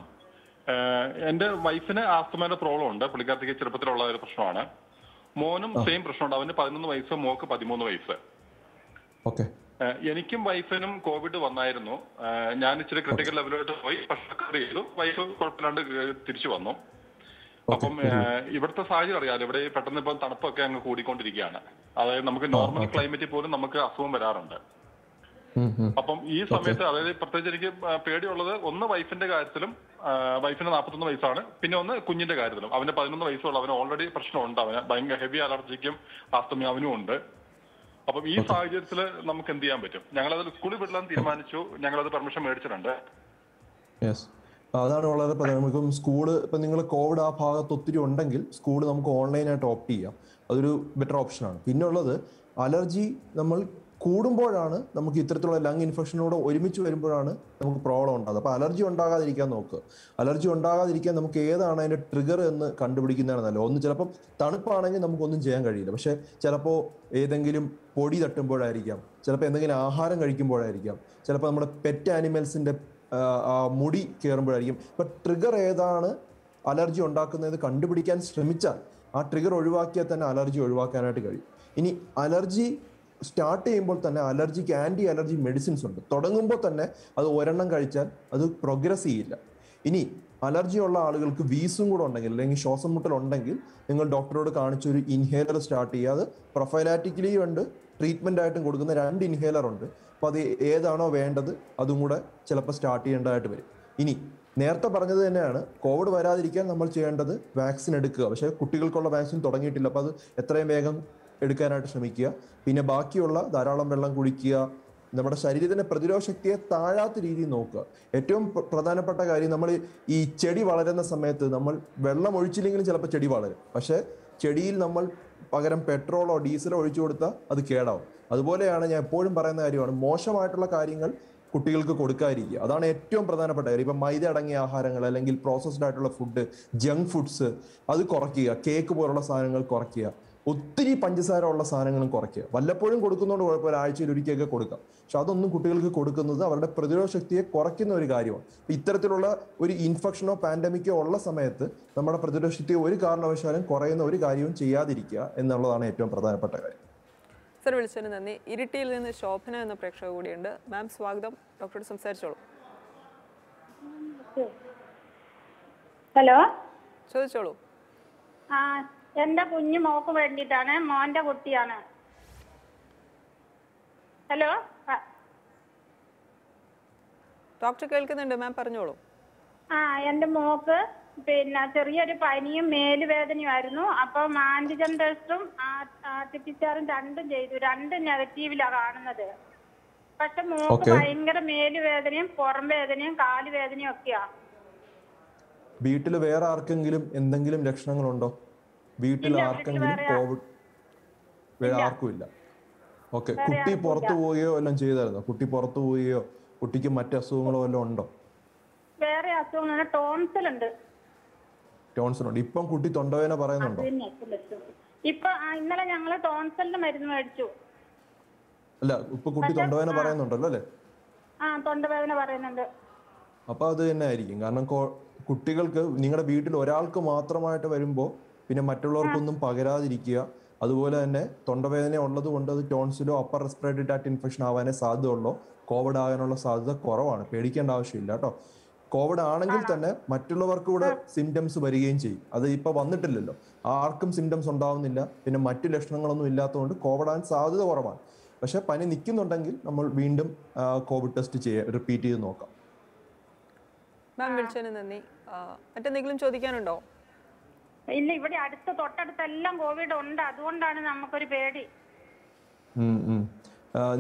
എൻ്റെ വൈഫിന് ആസ്തമയുടെ പ്രോബ്ലം ഉണ്ട്, പുള്ളിക്കാരത്തേക്ക് ചെറുപ്പത്തിലുള്ള ഒരു പ്രശ്നമാണ്. മോനും സെയിം പ്രശ്നമുണ്ട്, അവന് പതിനൊന്ന് വയസ്സ്, മോക്ക് പതിമൂന്ന് വയസ്സ്. ഓക്കെ. എനിക്കും വൈഫിനും കോവിഡ് വന്നായിരുന്നു. ഞാൻ ഇച്ചിരി ക്രിട്ടിക്കൽ ലെവലിലോട്ട് പോയി, പക്ഷേ വൈഫ് കുഴപ്പമില്ലാണ്ട് തിരിച്ചു വന്നു. അപ്പം ഇവിടുത്തെ സാഹചര്യം അറിയാമല്ലോ, ഇവിടെ പെട്ടെന്ന് ഇപ്പം തണുപ്പൊക്കെ അങ്ങ് കൂടിക്കൊണ്ടിരിക്കുകയാണ്. അതായത് നമുക്ക് നോർമൽ ക്ലൈമറ്റിൽ പോലും നമുക്ക് അസുഖം വരാറുണ്ട്. അപ്പം ഈ സമയത്ത് അതായത് പ്രത്യേകിച്ച് എനിക്ക് പേടിയുള്ളത് ഒന്ന് വൈഫിന്റെ കാര്യത്തിലും, വൈഫിന് നാൽപ്പത്തൊന്ന് വയസ്സാണ്, പിന്നെ ഒന്ന് കുഞ്ഞിന്റെ കാര്യത്തിലും. അവന് പതിനൊന്ന് വയസ്സുള്ള, അവന് ഓൾറെഡി പ്രശ്നമുണ്ട്, അവന് ഭയങ്കര ഹെവി അലർജിക്കും ആസ്തമയും അവനും ഉണ്ട്. അപ്പം ഈ സാഹചര്യത്തിൽ നമുക്ക് എന്ത് ചെയ്യാൻ പറ്റും? ഞങ്ങളത് സ്കൂളിൽ വിടാൻ തീരുമാനിച്ചു, ഞങ്ങളത് പെർമിഷൻ മേടിച്ചിട്ടുണ്ട്. അതാണ് വളരെ പ്രധാനം. സ്കൂള് ഇപ്പം നിങ്ങൾ കോവിഡ് ആ ഭാഗത്ത് ഒത്തിരി ഉണ്ടെങ്കിൽ സ്കൂള് നമുക്ക് ഓൺലൈനായിട്ട് ഓപ്റ്റ് ചെയ്യാം, അതൊരു ബെറ്റർ ഓപ്ഷനാണ്. പിന്നെ ഉള്ളത് അലർജി നമ്മൾ കൂടുമ്പോഴാണ് നമുക്ക് ഇത്തരത്തിലുള്ള ലങ് ഇൻഫെക്ഷനോട് ഒരുമിച്ച് വരുമ്പോഴാണ് നമുക്ക് പ്രോബ്ലം ഉണ്ടാകുന്നത്. അപ്പോൾ അലർജി ഉണ്ടാകാതിരിക്കാൻ നോക്കുക. അലർജി ഉണ്ടാകാതിരിക്കാൻ നമുക്ക് ഏതാണ് അതിൻ്റെ ട്രിഗർ എന്ന് കണ്ടുപിടിക്കുന്നതാണ് നല്ലത്. ഒന്ന് ചിലപ്പം തണുപ്പാണെങ്കിൽ നമുക്കൊന്നും ചെയ്യാൻ കഴിയില്ല, പക്ഷേ ചിലപ്പോൾ ഏതെങ്കിലും പൊടി തട്ടുമ്പോഴായിരിക്കാം, ചിലപ്പോൾ എന്തെങ്കിലും ആഹാരം കഴിക്കുമ്പോഴായിരിക്കാം, ചിലപ്പോൾ നമ്മുടെ പെറ്റ് ആനിമൽസിൻ്റെ മുടി കയറുമ്പോഴായിരിക്കും. അപ്പം ട്രിഗർ ഏതാണ് അലർജി ഉണ്ടാക്കുന്നത് കണ്ടുപിടിക്കാൻ ശ്രമിച്ചാൽ ആ ട്രിഗർ ഒഴിവാക്കിയാൽ തന്നെ അലർജി ഒഴിവാക്കാനായിട്ട് കഴിയും. ഇനി അലർജി സ്റ്റാർട്ട് ചെയ്യുമ്പോൾ തന്നെ അലർജിക്ക് ആൻറ്റി അലർജി മെഡിസിൻസ് ഉണ്ട്. തുടങ്ങുമ്പോൾ തന്നെ അത് ഒരെണ്ണം കഴിച്ചാൽ അത് പ്രോഗ്രസ് ചെയ്യില്ല. ഇനി അലർജി ഉള്ള ആളുകൾക്ക് വീസും കൂടെ ഉണ്ടെങ്കിൽ അല്ലെങ്കിൽ ശ്വാസം മുട്ടലുണ്ടെങ്കിൽ നിങ്ങൾ ഡോക്ടറോട് കാണിച്ചൊരു ഇൻഹേലർ സ്റ്റാർട്ട് ചെയ്യുക. അത് പ്രൊഫൈലാറ്റിക്കലി ഉണ്ട്, ട്രീറ്റ്മെൻ്റ് ആയിട്ടും കൊടുക്കുന്ന രണ്ട് ഇൻഹേലർ ഉണ്ട്. അപ്പോൾ അത് ഏതാണോ വേണ്ടത് അതും കൂടെ ചിലപ്പോൾ സ്റ്റാർട്ട് ചെയ്യേണ്ടതായിട്ട് വരും. ഇനി നേരത്തെ പറഞ്ഞത് തന്നെയാണ്, കോവിഡ് വരാതിരിക്കാൻ നമ്മൾ ചെയ്യേണ്ടത് വാക്സിൻ എടുക്കുക. പക്ഷേ കുട്ടികൾക്കുള്ള വാക്സിൻ തുടങ്ങിയിട്ടില്ല, അപ്പോൾ അത് എത്രയും വേഗം എടുക്കാനായിട്ട് ശ്രമിക്കുക. പിന്നെ ബാക്കിയുള്ള ധാരാളം വെള്ളം കുടിക്കുക, നമ്മുടെ ശരീരത്തിൻ്റെ പ്രതിരോധ ശക്തിയെ താഴാത്ത രീതിയിൽ നോക്കുക. ഏറ്റവും പ്രധാനപ്പെട്ട കാര്യം, നമ്മൾ ഈ ചെടി വളരുന്ന സമയത്ത് നമ്മൾ വെള്ളം ഒഴിച്ചില്ലെങ്കിലും ചിലപ്പോൾ ചെടി വളരും, പക്ഷേ ചെടിയിൽ നമ്മൾ പകരം പെട്രോളോ ഡീസലോ ഒഴിച്ചു കൊടുത്താൽ അത് കേടാവും. അതുപോലെയാണ് ഞാൻ എപ്പോഴും പറയുന്ന കാര്യമാണ്, മോശമായിട്ടുള്ള കാര്യങ്ങൾ കുട്ടികൾക്ക് കൊടുക്കാതിരിക്കുക, അതാണ് ഏറ്റവും പ്രധാനപ്പെട്ട കാര്യം. ഇപ്പം മൈദ അടങ്ങിയ ആഹാരങ്ങൾ അല്ലെങ്കിൽ പ്രോസസ്ഡ് ആയിട്ടുള്ള ഫുഡ്, ജങ്ക് ഫുഡ്സ് അത് കുറയ്ക്കുക, കേക്ക് പോലുള്ള സാധനങ്ങൾ കുറയ്ക്കുക, ഒത്തിരി പഞ്ചസാര ഉള്ള സാധനങ്ങളും കുറയ്ക്കുക. വല്ലപ്പോഴും കൊടുക്കുന്നതുകൊണ്ട് കുഴപ്പമില്ല, ആഴ്ചയിൽ ഒരിക്കലൊക്കെ കൊടുക്കാം, പക്ഷെ അതൊന്നും കുട്ടികൾക്ക് കൊടുക്കുന്നത് അവരുടെ പ്രതിരോധ ശക്തിയെ കുറയ്ക്കുന്ന ഒരു കാര്യമാണ്. ഇത്തരത്തിലുള്ള ഒരു ഇൻഫെക്ഷനോ പാൻഡമിക്കോ ഉള്ള സമയത്ത് നമ്മുടെ പ്രതിരോധ ശക്തിയെ ഒരു കാരണവശാലും കുറയുന്ന ഒരു കാര്യവും ചെയ്യാതിരിക്കുക എന്നുള്ളതാണ് ഏറ്റവും പ്രധാനപ്പെട്ട കാര്യം. സർ, വിളിച്ചതിന് നന്ദി. ഇരിട്ടിയിൽ നിന്ന് ശോഭന എന്ന പ്രേക്ഷക കൂടിയുണ്ട്. മാം സ്വാഗതം, ഡോക്ടറോട് സംസാരിച്ചോളൂ. ഹലോ, ചോദിച്ചോളൂ. എന്റെ കുഞ്ഞു മോക്ക് വേണ്ടിയിട്ടാണ്, മോന്റെ കുട്ടിയാണ്. ഹലോ ഡോക്ടർ, കേൾക്കുന്നുണ്ട് മാം, പറഞ്ഞോളൂ. ആ, എന്റെ മോക്ക് പിന്നെ ചെറിയൊരു പനിയും മേലുവേദനയുമായിരുന്നു. അപ്പൊ ആന്റിജൻ ടെസ്റ്റും ആർട്ടിപിസിആറും രണ്ടും ചെയ്തു, രണ്ടും നെഗറ്റീവിലാണ് കാണുന്നത്. പക്ഷെ മോക്ക് ഭയങ്കര മേലുവേദനയും പുറം വേദനയും കാലുവേദനയും ഒക്കെയാ. വീട്ടിൽ വേറെ ആർക്കെങ്കിലും എന്തെങ്കിലും ലക്ഷണങ്ങളുണ്ടോ? വീട്ടിൽ ആർക്കെങ്കിലും കോവിഡ്? വേറെ ആർക്കും ഇല്ല. ഓക്കെ. കുട്ടി പുറത്തു പോവുകയോ എല്ലാം ചെയ്തായിരുന്നോ? കുട്ടി പുറത്തു പോവുകയോ കുട്ടിക്ക് മറ്റു അസുഖങ്ങളോ എല്ലാം ഉണ്ടോ? വേറെ അസുഖങ്ങൾ ടോൺസിൽ ഉണ്ട്. ടോൺസിൽ ഉണ്ട്. ഇപ്പം കുട്ടി തൊണ്ടവേദന പറയുന്നുണ്ടോ? ഇപ്പൊ ഇന്നലെ ഞങ്ങൾ ടോൺസിലിന് മരുന്ന് മേടിച്ചു. അല്ല, ഇപ്പൊ കുട്ടി തൊണ്ടവേദന പറയുന്നുണ്ടല്ലോ അല്ലേ? ആ, തൊണ്ടവേദന പറയുന്നുണ്ട്. അപ്പൊ അത് തന്നെ ആയിരിക്കും, കാരണം കുട്ടികൾക്ക് നിങ്ങളുടെ വീട്ടിൽ ഒരാൾക്ക് മാത്രമായിട്ട് വരുമ്പോ പിന്നെ മറ്റുള്ളവർക്കൊന്നും പകരാതിരിക്കുക. അതുപോലെ തന്നെ തൊണ്ടവേദന ഉള്ളത് കൊണ്ട് അത് ടോൺസിലോ അപ്പർ റെസ്പിറേറ്ററി ട്രാക്ട് ഇൻഫെക്ഷൻ ആവാനേ സാധ്യതയുള്ളൂ. കോവിഡ് ആകാനുള്ള സാധ്യത കുറവാണ്, പേടിക്കേണ്ട ആവശ്യമില്ല കേട്ടോ. കോവിഡ് ആണെങ്കിൽ തന്നെ മറ്റുള്ളവർക്ക് കൂടെ സിംറ്റംസ് വരികയും ചെയ്യും. അത് ഇപ്പോൾ വന്നിട്ടില്ലല്ലോ, ആർക്കും സിംറ്റംസ് ഉണ്ടാവുന്നില്ല, പിന്നെ മറ്റു ലക്ഷണങ്ങളൊന്നും ഇല്ലാത്തതുകൊണ്ട് കോവിഡ് ആകാൻ സാധ്യത കുറവാണ്. പക്ഷെ പനി നിൽക്കുന്നുണ്ടെങ്കിൽ നമ്മൾ വീണ്ടും കോവിഡ് ടെസ്റ്റ് ചെയ്യാം, റിപ്പീറ്റ് ചെയ്ത് നോക്കാം. മാം വിളിച്ചതിന് നന്ദി. മറ്റെന്തെങ്കിലും ചോദിക്കാനുണ്ടോ? ഇല്ല, ഇവിടെ അടുത്ത് തൊട്ടടുത്തെല്ലാം കോവിഡ് ഉണ്ട്, അതുകൊണ്ടാണ് നമുക്കൊരു പേടി.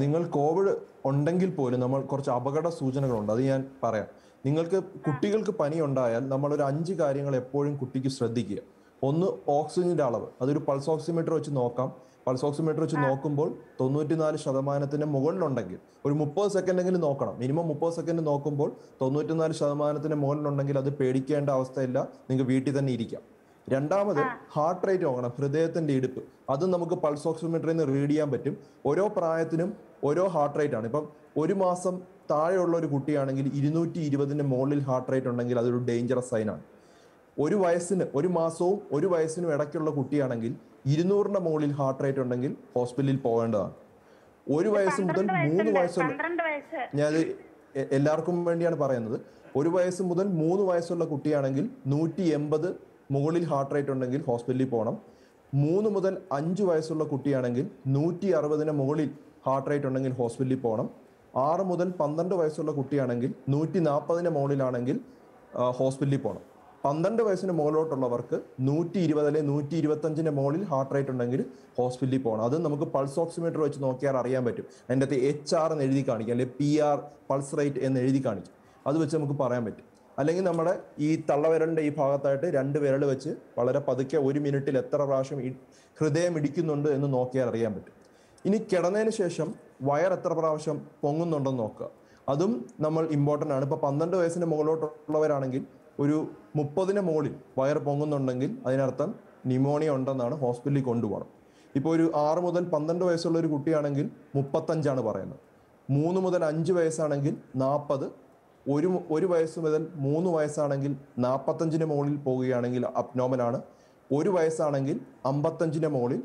നിങ്ങൾ കോവിഡ് ഉണ്ടെങ്കിൽ പോലും നമ്മൾ കുറച്ച് അപകട സൂചനകളുണ്ട്, അത് ഞാൻ പറയാം. നിങ്ങൾക്ക് കുട്ടികൾക്ക് പനി ഉണ്ടായാൽ നമ്മളൊരു അഞ്ച് കാര്യങ്ങൾ എപ്പോഴും കുട്ടിക്ക് ശ്രദ്ധിക്കുക. ഒന്ന്, ഓക്സിജൻ്റെ അളവ്, അതൊരു പൾസോക്സിമീറ്റർ വെച്ച് നോക്കാം. പൾസോക്സിമീറ്റർ വെച്ച് നോക്കുമ്പോൾ തൊണ്ണൂറ്റിനാല് ശതമാനത്തിന് മുകളിലുണ്ടെങ്കിൽ ഒരു മുപ്പത് സെക്കൻഡെങ്കിലും നോക്കണം, മിനിമം മുപ്പത് സെക്കൻഡ് നോക്കുമ്പോൾ തൊണ്ണൂറ്റിനാല് ശതമാനത്തിന് മുകളിലുണ്ടെങ്കിൽ അത് പേടിക്കേണ്ട അവസ്ഥയില്ല, നിങ്ങൾക്ക് വീട്ടിൽ തന്നെ ഇരിക്കാം. രണ്ടാമത്, ഹാർട്ട് റേറ്റ് നോക്കണം, ഹൃദയത്തിന്റെ ഇടിപ്പ്. അത് നമുക്ക് പൾസ് ഓക്സിമീറ്ററിൽ നിന്ന് റീഡ് ചെയ്യാൻ പറ്റും. ഓരോ പ്രായത്തിനും ഓരോ ഹാർട്ട് റേറ്റ് ആണ്. ഇപ്പം ഒരു മാസം താഴെയുള്ള ഒരു കുട്ടിയാണെങ്കിൽ ഇരുന്നൂറ്റി ഇരുപതിൻ്റെ മുകളിൽ ഹാർട്ട് റേറ്റ് ഉണ്ടെങ്കിൽ അതൊരു ഡേഞ്ചറസ് സൈനാണ്. ഒരു വയസ്സിന് ഒരു മാസവും ഒരു വയസ്സിനും ഇടയ്ക്കുള്ള കുട്ടിയാണെങ്കിൽ ഇരുന്നൂറിൻ്റെ മുകളിൽ ഹാർട്ട് റേറ്റ് ഉണ്ടെങ്കിൽ ഹോസ്പിറ്റലിൽ പോകേണ്ടതാണ്. ഒരു വയസ്സ് മുതൽ മൂന്ന് വയസ്സുള്ള ഞാനത് എല്ലാവർക്കും വേണ്ടിയാണ് പറയുന്നത്. ഒരു വയസ്സ് മുതൽ മൂന്ന് വയസ്സുള്ള കുട്ടിയാണെങ്കിൽ നൂറ്റി എൺപത് മുകളിൽ ഹാർട്ട് റേറ്റ് ഉണ്ടെങ്കിൽ ഹോസ്പിറ്റലിൽ പോകണം. മൂന്ന് മുതൽ അഞ്ച് വയസ്സുള്ള കുട്ടിയാണെങ്കിൽ നൂറ്റി അറുപതിന് മുകളിൽ ഹാർട്ട് റേറ്റ് ഉണ്ടെങ്കിൽ ഹോസ്പിറ്റലിൽ പോകണം. ആറ് മുതൽ പന്ത്രണ്ട് വയസ്സുള്ള കുട്ടിയാണെങ്കിൽ നൂറ്റി നാൽപ്പതിന് മുകളിലാണെങ്കിൽ ഹോസ്പിറ്റലിൽ പോകണം. പന്ത്രണ്ട് വയസ്സിന് മുകളിലോട്ടുള്ളവർക്ക് നൂറ്റി ഇരുപതിലെ നൂറ്റി ഇരുപത്തഞ്ചിൻ്റെ മുകളിൽ ഹാർട്ട് റേറ്റ് ഉണ്ടെങ്കിൽ ഹോസ്പിറ്റലിൽ പോകണം. അത് നമുക്ക് പൾസ് ഓക്സിമീറ്റർ വെച്ച് നോക്കിയാൽ അറിയാൻ പറ്റും. അതിൻ്റെ അകത്ത് എച്ച് ആർ എന്ന് എഴുതി കാണിക്കും, അല്ലെങ്കിൽ പി ആർ പൾസ് റേറ്റ് എന്ന് എഴുതി കാണിക്കും. അത് വെച്ച് നമുക്ക് പറയാൻ പറ്റും. അല്ലെങ്കിൽ നമ്മുടെ ഈ തള്ളവിരലിൻ്റെ ഈ ഭാഗത്തായിട്ട് രണ്ട് വിരൽ വെച്ച് വളരെ പതുക്കെ ഒരു മിനിറ്റിൽ എത്ര പ്രാവശ്യം ഹൃദയം ഇടിക്കുന്നുണ്ട് എന്ന് നോക്കിയാൽ അറിയാൻ പറ്റും. ഇനി കിടന്നതിന് ശേഷം വയർ എത്ര പ്രാവശ്യം പൊങ്ങുന്നുണ്ടെന്ന് നോക്കുക. അതും നമ്മൾ ഇമ്പോർട്ടൻ്റ് ആണ്. ഇപ്പോൾ പന്ത്രണ്ട് വയസ്സിന് മുകളിലോട്ടുള്ളവരാണെങ്കിൽ ഒരു മുപ്പതിന് മുകളിൽ വയർ പൊങ്ങുന്നുണ്ടെങ്കിൽ അതിനർത്ഥം ന്യൂമോണിയ ഉണ്ടെന്നാണ്, ഹോസ്പിറ്റലിൽ കൊണ്ടുപോകണം. ഇപ്പോൾ ഒരു ആറ് മുതൽ പന്ത്രണ്ട് വയസ്സുള്ള ഒരു കുട്ടിയാണെങ്കിൽ മുപ്പത്തഞ്ചാണ് പറയുന്നത്. മൂന്ന് മുതൽ അഞ്ച് വയസ്സാണെങ്കിൽ നാൽപ്പത്. ഒരു ഒരു വയസ്സ് മുതൽ മൂന്ന് വയസ്സാണെങ്കിൽ നാൽപ്പത്തഞ്ചിന് മുകളിൽ പോവുകയാണെങ്കിൽ അബ്നോമലാണ്. ഒരു വയസ്സാണെങ്കിൽ അമ്പത്തഞ്ചിന് മുകളിൽ.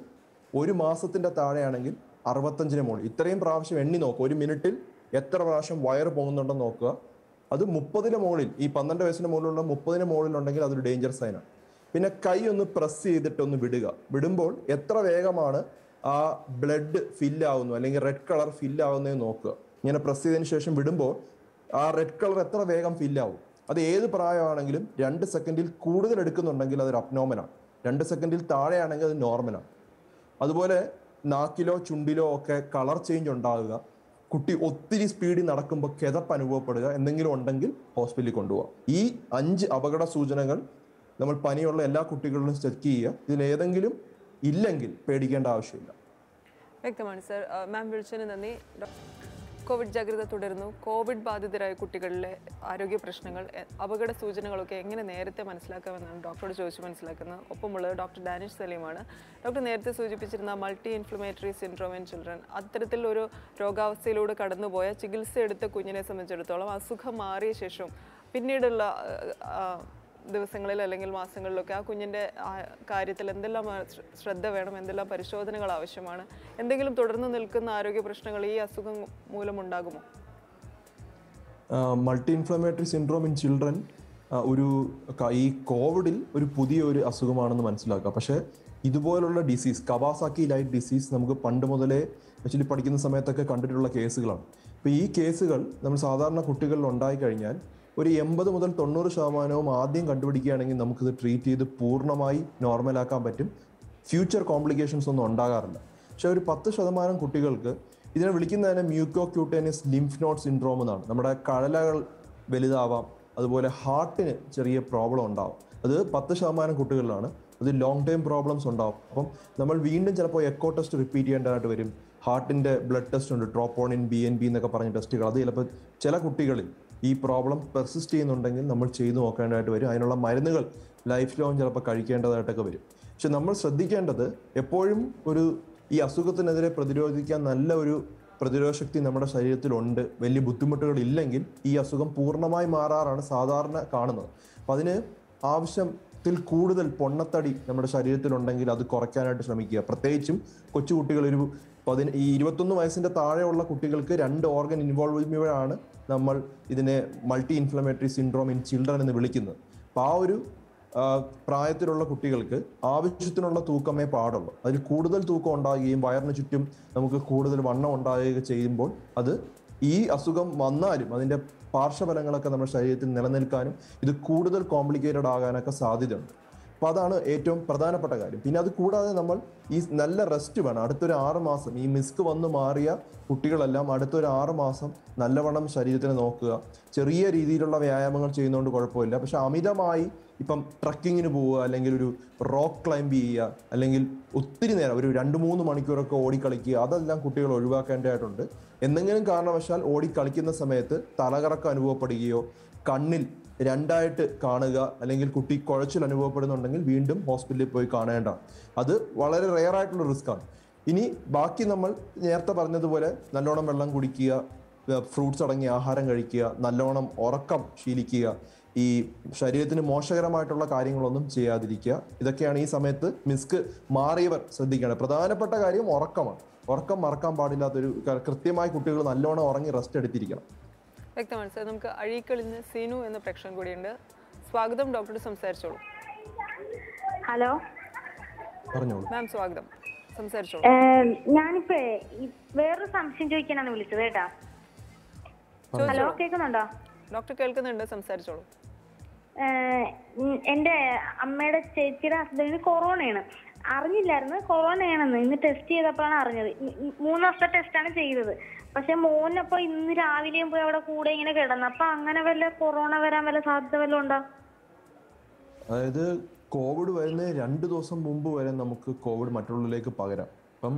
ഒരു മാസത്തിൻ്റെ താഴെയാണെങ്കിൽ അറുപത്തഞ്ചിന് മുകളിൽ. ഇത്രയും പ്രാവശ്യം എണ്ണി നോക്കുക. ഒരു മിനിറ്റിൽ എത്ര പ്രാവശ്യം വയർ പോകുന്നുണ്ടെന്ന് നോക്കുക. അത് മുപ്പതിന് മുകളിൽ, ഈ പന്ത്രണ്ട് വയസ്സിന് മുകളിലുള്ള മുപ്പതിന് മുകളിലുണ്ടെങ്കിൽ അതൊരു ഡേഞ്ചർ സൈനാണ്. പിന്നെ കൈ ഒന്ന് പ്രസ് ചെയ്തിട്ടൊന്ന് വിടുക. വിടുമ്പോൾ എത്ര വേഗമാണ് ആ ബ്ലഡ് ഫില്ലാവുന്നു അല്ലെങ്കിൽ റെഡ് കളർ ഫില്ലാവുന്നത് നോക്കുക. ഇങ്ങനെ പ്രസ് ചെയ്തതിന് ശേഷം വിടുമ്പോൾ ആ റെഡ് കളർ എത്ര വേഗം ഫില്ലാവും. അത് ഏത് പ്രായമാണെങ്കിലും രണ്ട് സെക്കൻഡിൽ കൂടുതൽ എടുക്കുന്നുണ്ടെങ്കിൽ അതൊരു അബ്നോമലാണ്. രണ്ട് സെക്കൻഡിൽ താഴെയാണെങ്കിൽ അത് നോർമലാണ്. അതുപോലെ നാക്കിലോ ചുണ്ടിലോ ഒക്കെ കളർ ചേഞ്ച് ഉണ്ടാവുക, കുട്ടി ഒത്തിരി സ്പീഡിൽ നടക്കുമ്പോൾ കിതപ്പ് അനുഭവപ്പെടുക, എന്തെങ്കിലും ഉണ്ടെങ്കിൽ ഹോസ്പിറ്റലിൽ കൊണ്ടുപോകാം. ഈ അഞ്ച് അപകട സൂചനകൾ നമ്മൾ പനിയുള്ള എല്ലാ കുട്ടികളിലും ചെക്ക് ചെയ്യുക. ഇതിലേതെങ്കിലും ഇല്ലെങ്കിൽ പേടിക്കേണ്ട ആവശ്യമില്ല. വ്യക്തമാണ് സർ. മാം വിളിച്ചതിന് നന്ദി. കോവിഡ് ജാഗ്രത തുടരുന്നു. കോവിഡ് ബാധിതരായ കുട്ടികളിലെ ആരോഗ്യ പ്രശ്നങ്ങൾ, അപകട സൂചനകളൊക്കെ എങ്ങനെ നേരത്തെ മനസ്സിലാക്കാമെന്നാണ് ഡോക്ടറോട് ചോദിച്ച് മനസ്സിലാക്കുന്നത്. ഒപ്പമുള്ളത് ഡോക്ടർ ഡാനിഷ് സലീമാണ്. ഡോക്ടർ നേരത്തെ സൂചിപ്പിച്ചിരുന്ന multi inflammatory syndrome in children, അത്തരത്തിലൊരു രോഗാവസ്ഥയിലൂടെ കടന്നുപോയ ചികിത്സയെടുത്ത കുഞ്ഞിനെ സംബന്ധിച്ചിടത്തോളം അസുഖം മാറിയ ശേഷം പിന്നീടുള്ള ദിവസങ്ങളിൽ അല്ലെങ്കിൽ മാസങ്ങളിലൊക്കെ ആ കുഞ്ഞിൻ്റെ കാര്യത്തിൽ എന്തെല്ലാം ശ്രദ്ധ വേണം, എന്തെല്ലാം പരിശോധനകൾ ആവശ്യമാണ്, എന്തെങ്കിലും തുടർന്ന് നിൽക്കുന്ന ആരോഗ്യ പ്രശ്നങ്ങൾ ഈ അസുഖം മൂലമുണ്ടാകുമോ? Multi inflammatory syndrome in children ഒരു ഈ കോവിഡിൽ ഒരു പുതിയ ഒരു അസുഖമാണെന്ന് മനസ്സിലാക്കുക. പക്ഷേ ഇതുപോലുള്ള ഡിസീസ്, കവാസാക്കി ലൈറ്റ് ഡിസീസ്, നമുക്ക് പണ്ട് മുതലേ ആക്ച്വലി പഠിക്കുന്ന സമയത്തൊക്കെ കണ്ടിട്ടുള്ള കേസുകളാണ്. അപ്പോൾ ഈ കേസുകൾ നമ്മൾ സാധാരണ കുട്ടികളിൽ ഉണ്ടായിക്കഴിഞ്ഞാൽ ഒരു എൺപത് മുതൽ തൊണ്ണൂറ് ശതമാനവും ആദ്യം കണ്ടുപിടിക്കുകയാണെങ്കിൽ നമുക്കിത് ട്രീറ്റ് ചെയ്ത് പൂർണ്ണമായി നോർമലാക്കാൻ പറ്റും. ഫ്യൂച്ചർ കോംപ്ലിക്കേഷൻസ് ഒന്നും ഉണ്ടാകാറില്ല. പക്ഷേ ഒരു പത്ത് ശതമാനം കുട്ടികൾക്ക്, ഇതിനെ വിളിക്കുന്നതിന് mucocutaneous lymph node syndrome എന്നാണ്, നമ്മുടെ കഴലകൾ വലുതാവാം, അതുപോലെ ഹാർട്ടിന് ചെറിയ പ്രോബ്ലം ഉണ്ടാവും. അത് പത്ത് ശതമാനം കുട്ടികളിലാണ്. അത് ലോങ് ടൈം പ്രോബ്ലംസ് ഉണ്ടാവും. അപ്പം നമ്മൾ വീണ്ടും ചിലപ്പോൾ എക്കോ ടെസ്റ്റ് റിപ്പീറ്റ് ചെയ്യേണ്ടതായിട്ട് വരും. ഹാർട്ടിൻ്റെ ബ്ലഡ് ടെസ്റ്റ് ഉണ്ട്, ട്രോപ്പോണിൻ, ബി എൻ പി എന്നൊക്കെ പറഞ്ഞ ടെസ്റ്റുകൾ. അത് ചിലപ്പോൾ ചില കുട്ടികളിൽ ഈ പ്രോബ്ലം പെർസിസ്റ്റ് ചെയ്യുന്നുണ്ടെങ്കിൽ നമ്മൾ ചെയ്തു നോക്കേണ്ടതായിട്ട് വരും. അതിനുള്ള മരുന്നുകൾ ലൈഫ് ലോങ് ചിലപ്പോൾ കഴിക്കേണ്ടതായിട്ടൊക്കെ വരും. പക്ഷെ നമ്മൾ ശ്രദ്ധിക്കേണ്ടത്, എപ്പോഴും ഒരു ഈ അസുഖത്തിനെതിരെ പ്രതിരോധിക്കാൻ നല്ല ഒരു പ്രതിരോധശക്തി നമ്മുടെ ശരീരത്തിലുണ്ട്. വലിയ ബുദ്ധിമുട്ടുകളില്ലെങ്കിൽ ഈ അസുഖം പൂർണ്ണമായി മാറാറാണ് സാധാരണ കാണുന്നത്. അപ്പം അതിന് ആവശ്യത്തിൽ കൂടുതൽ പൊണ്ണത്തടി നമ്മുടെ ശരീരത്തിലുണ്ടെങ്കിൽ അത് കുറയ്ക്കാനായിട്ട് ശ്രമിക്കുക. പ്രത്യേകിച്ചും കൊച്ചുകുട്ടികൾ, ഒരു പതിന ഈ ഇരുപത്തൊന്ന് വയസ്സിൻ്റെ താഴെയുള്ള കുട്ടികൾക്ക് രണ്ട് ഓർഗൻ ഇൻവോൾവ് ചെയ്യുമ്പോഴാണ് നമ്മൾ ഇതിനെ multi inflammatory syndrome in children എന്ന് വിളിക്കുന്നത്. അപ്പോൾ ആ ഒരു പ്രായത്തിലുള്ള കുട്ടികൾക്ക് ആവശ്യത്തിനുള്ള തൂക്കമേ പാടുള്ളൂ. അതിൽ കൂടുതൽ തൂക്കം ഉണ്ടാകുകയും വയറിന് ചുറ്റും നമുക്ക് കൂടുതൽ വണ്ണം ഉണ്ടാകുകയൊക്കെ ചെയ്യുമ്പോൾ അത് ഈ അസുഖം വന്നാലും അതിൻ്റെ പാർശ്വഫലങ്ങളൊക്കെ നമ്മുടെ ശരീരത്തിൽ നിലനിൽക്കാനും ഇത് കൂടുതൽ കോംപ്ലിക്കേറ്റഡ് ആകാനൊക്കെ സാധ്യതയുണ്ട്. അപ്പോൾ അതാണ് ഏറ്റവും പ്രധാനപ്പെട്ട കാര്യം. പിന്നെ അത് കൂടാതെ നമ്മൾ ഈ നല്ല റെസ്റ്റ് വേണം. അടുത്തൊരു ആറ് മാസം ഈ മിസ്ക് വന്ന് മാറിയ കുട്ടികളെല്ലാം അടുത്തൊരു ആറ് മാസം നല്ലവണ്ണം ശരീരത്തിന് നോക്കുക. ചെറിയ രീതിയിലുള്ള വ്യായാമങ്ങൾ ചെയ്യുന്നതുകൊണ്ട് കുഴപ്പമില്ല. പക്ഷെ അമിതമായി ഇപ്പം ട്രക്കിങ്ങിന് പോവുക, അല്ലെങ്കിൽ ഒരു റോക്ക് ക്ലൈംബ് ചെയ്യുക, അല്ലെങ്കിൽ ഒത്തിരി നേരം ഒരു രണ്ട് മൂന്ന് മണിക്കൂറൊക്കെ ഓടിക്കളിക്കുക, അതെല്ലാം കുട്ടികൾ ഒഴിവാക്കേണ്ടതായിട്ടുണ്ട്. എന്തെങ്കിലും കാരണവശാൽ ഓടിക്കളിക്കുന്ന സമയത്ത് തലകറക്കം അനുഭവപ്പെടുകയോ കണ്ണിൽ രണ്ടായിട്ട് കാണുക, അല്ലെങ്കിൽ കുട്ടി കുഴച്ചിൽ അനുഭവപ്പെടുന്നുണ്ടെങ്കിൽ വീണ്ടും ഹോസ്പിറ്റലിൽ പോയി കാണേണ്ട. അത് വളരെ റെയർ ആയിട്ടുള്ള റിസ്ക്കാണ്. ഇനി ബാക്കി നമ്മൾ നേരത്തെ പറഞ്ഞതുപോലെ നല്ലോണം വെള്ളം കുടിക്കുക, ഫ്രൂട്ട്സ് അടങ്ങിയ ആഹാരം കഴിക്കുക, നല്ലവണ്ണം ഉറക്കം ശീലിക്കുക, ഈ ശരീരത്തിന് മോശകരമായിട്ടുള്ള കാര്യങ്ങളൊന്നും ചെയ്യാതിരിക്കുക. ഇതൊക്കെയാണ് ഈ സമയത്ത് മിസ്ക് മാറിയവർ ശ്രദ്ധിക്കേണ്ടത്. പ്രധാനപ്പെട്ട കാര്യം ഉറക്കമാണ്. ഉറക്കം മറക്കാൻ പാടില്ലാത്തൊരു കൃത്യമായി കുട്ടികൾ നല്ലോണം ഉറങ്ങി റെസ്റ്റ് എടുത്തിരിക്കണം. വ്യക്തമാണ് സാർ. നമുക്ക് അഴീക്കളിൽ നിന്ന് സീനു എന്ന പ്രേക്ഷകൻ കൂടിയുണ്ട്. സ്വാഗതം ഡോക്ടർ, സംസാരിച്ചോളൂ. ഹലോ, പറഞ്ഞോളൂ മാം. സ്വാഗതം, സംസാരിച്ചോളൂ. ഞാനിപ്പോ വേറൊരു സംശയം ചോദിക്കാനാണ് വിളിച്ചത് കേട്ടാ. ഹലോ, കേൾക്കുന്നുണ്ടോ ഡോക്ടർ? കേൾക്കുന്നുണ്ട്, സംസാരിച്ചോളൂ. എന്റെ അമ്മയുടെ ചേച്ചിയുടെ ഹസ്ബൻഡിന് കൊറോണയാണ്. അറിഞ്ഞില്ലായിരുന്നു കൊറോണയാണെന്ന്. ഇന്ന് ടെസ്റ്റ് ചെയ്തപ്പോഴാണ് അറിഞ്ഞത്. മൂന്ന് വർഷത്തെ ടെസ്റ്റാണ് ചെയ്തത്. പക്ഷെ മോനപ്പോ ഇന്ന് രാവിലെയും പോയി അവിടെ കൂടെ ഇങ്ങനെ കിടന്നു. അപ്പൊ അങ്ങനെ വല്ല കൊറോണ വരാൻ വല്ല സാധ്യത വല്ലതും ഉണ്ടോ? അതായത് കോവിഡ് വരുന്ന രണ്ടു ദിവസം മുമ്പ് വരെ നമുക്ക് കോവിഡ് മറ്റുള്ളവരിലേക്ക് പകരാം. അപ്പം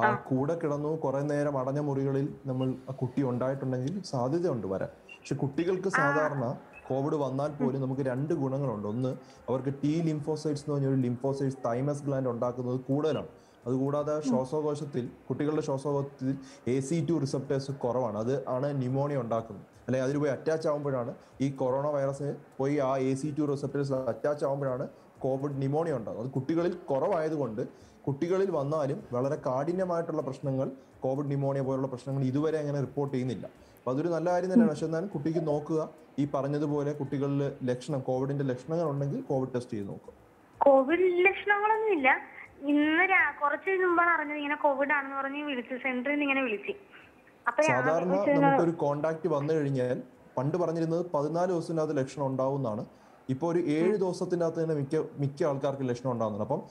ആ കൂടെ കിടന്നു കുറെ നേരം അടഞ്ഞ മുറികളിൽ നമ്മൾ ആ കുട്ടി ഉണ്ടായിട്ടുണ്ടെങ്കിൽ സാധ്യതയുണ്ട് വരാൻ. പക്ഷെ കുട്ടികൾക്ക് സാധാരണ കോവിഡ് വന്നാൽ പോലും നമുക്ക് രണ്ട് ഗുണങ്ങളുണ്ട്. ഒന്ന്, അവർക്ക് ടി ലിംഫോസൈറ്റ്സ് എന്ന് പറഞ്ഞൊരു ലിംഫോസൈറ്റ്സ് തൈമസ് ഗ്ലാൻഡ് ഉണ്ടാക്കുന്നത് കൂടുതലാണ്. അതുകൂടാതെ ശ്വാസകോശത്തിൽ, കുട്ടികളുടെ ശ്വാസകോശത്തിൽ എ സി ടു റിസപ്റ്റേഴ്സ് കുറവാണ്. അത് ആണ് ന്യൂമോണിയ ഉണ്ടാക്കുന്നത്. അല്ലെങ്കിൽ അതിൽ പോയി അറ്റാച്ച് ആകുമ്പോഴാണ് ഈ കൊറോണ വൈറസ് പോയി ആ A C two receptors attach ആകുമ്പോഴാണ് കോവിഡ് ന്യൂമോണിയ ഉണ്ടാകുന്നത്. അത് കുട്ടികളിൽ കുറവായതുകൊണ്ട് കുട്ടികളിൽ വന്നാലും വളരെ കാഠിന്യമായിട്ടുള്ള പ്രശ്നങ്ങൾ, കോവിഡ് ന്യൂമോണിയ പോലുള്ള പ്രശ്നങ്ങൾ ഇതുവരെ അങ്ങനെ റിപ്പോർട്ട് ചെയ്യുന്നില്ല. അപ്പോൾ അതൊരു നല്ല കാര്യം തന്നെയാണ്. പക്ഷെ എന്നാലും കുട്ടിക്ക് നോക്കുക, ഈ പറഞ്ഞതുപോലെ കുട്ടികളിൽ ലക്ഷണം, കോവിഡിന്റെ ലക്ഷണങ്ങൾ ഉണ്ടെങ്കിൽ കോവിഡ് ടെസ്റ്റ് ചെയ്ത് നോക്കുക. കോവിഡ് ലക്ഷണങ്ങളൊന്നും ഇല്ല. ഇന്ന് കുറച്ച് മുമ്പാണ് അറിഞ്ഞത് ഇങ്ങനെ കോവിഡ് ആണെന്ന് പറഞ്ഞ് വിളിച്ചു, സെന്ററിൽ നിന്ന് ഇങ്ങനെ വിളിച്ചു. സാധാരണ നമുക്കൊരു കോണ്ടാക്ട് വന്നു കഴിഞ്ഞാൽ പണ്ട് പറഞ്ഞിരുന്നത് പതിനാല് ദിവസത്തിനകത്ത് ലക്ഷണം ഉണ്ടാവുന്നതാണ്. ഇപ്പോൾ ഒരു ഏഴ് ദിവസത്തിനകത്ത് തന്നെ മിക്ക മിക്ക ആൾക്കാർക്ക് ലക്ഷണം ഉണ്ടാവുന്നുണ്ട്. അപ്പം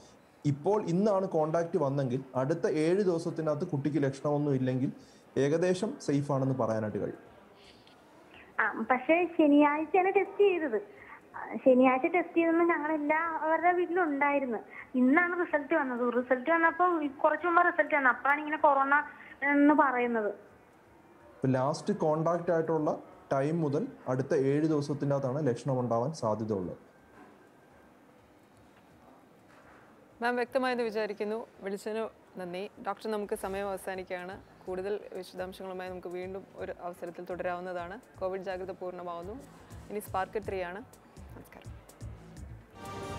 ഇപ്പോൾ ഇന്നാണ് കോണ്ടാക്ട് വന്നെങ്കിൽ അടുത്ത ഏഴ് ദിവസത്തിനകത്ത് കുട്ടിക്ക് ലക്ഷണമൊന്നും ഇല്ലെങ്കിൽ ഏകദേശം സേഫ് ആണെന്ന് പറയാനായിട്ട് കഴിയും. പക്ഷേ ശനിയാഴ്ചയാണ് ടെസ്റ്റ് ചെയ്തത്. ശനിയാഴ്ച ടെസ്റ്റ് ചെയ്തെന്ന് ഞങ്ങൾ എല്ലാവരുടെ വീട്ടിലുണ്ടായിരുന്നു. ഇന്നാണ് റിസൾട്ട് വന്നത്. റിസൾട്ട് വന്നപ്പോ കുറച്ചു മുമ്പ് റിസൾട്ട് വന്നു. അപ്പോഴാണ് ഇങ്ങനെ കൊറോണ എന്ന് പറയുന്നത്. ലാസ്റ്റ് കോണ്ടാക്ട് ആയിട്ടുള്ള ടൈം മുതൽ അടുത്ത ഏഴ് ദിവസത്തിൻ്റെ അകത്താണ് ലക്ഷണം ഉണ്ടാവാൻ സാധ്യത ഉള്ളത്. മാം വ്യക്തമായത് വിചാരിക്കുന്നു. വിളിച്ചതിന് നന്ദി ഡോക്ടർ. നമുക്ക് സമയം അവസാനിക്കുകയാണ്. കൂടുതൽ വിശദാംശങ്ങളുമായി നമുക്ക് വീണ്ടും ഒരു അവസരത്തിൽ തുടരാവുന്നതാണ്. കോവിഡ് ജാഗ്രത പൂർണ്ണമാവുന്നു. ഇനി സ്പാർക്ക് ത്രീ ആണ്. നമസ്കാരം.